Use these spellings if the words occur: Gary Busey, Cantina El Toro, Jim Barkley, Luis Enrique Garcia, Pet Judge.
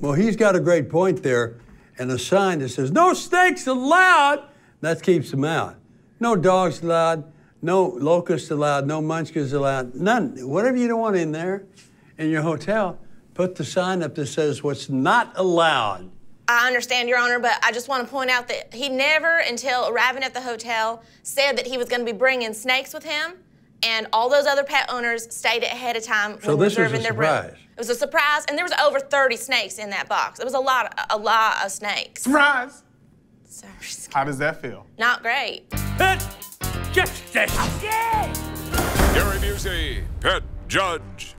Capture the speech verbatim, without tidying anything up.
Well, he's got a great point there, and a sign that says, no snakes allowed, that keeps them out. No dogs allowed, no locusts allowed, no munchkins allowed, none. Whatever you don't want in there, in your hotel, put the sign up that says what's not allowed. I understand, Your Honor, but I just want to point out that he never, until arriving at the hotel, said that he was going to be bringing snakes with him, and all those other pet owners stayed ahead of time. So this was a surprise. It was a surprise, and there was over thirty snakes in that box. It was a lot, a lot of snakes. Surprise! Sorry. How does that feel? Not great. Pet Justice! Gary Busey, Pet Judge.